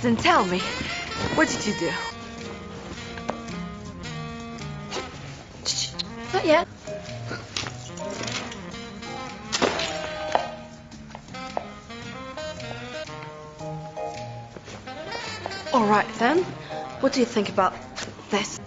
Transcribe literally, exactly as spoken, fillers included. Then tell me, what did you do? Shh, not yet. All right then, what do you think about this?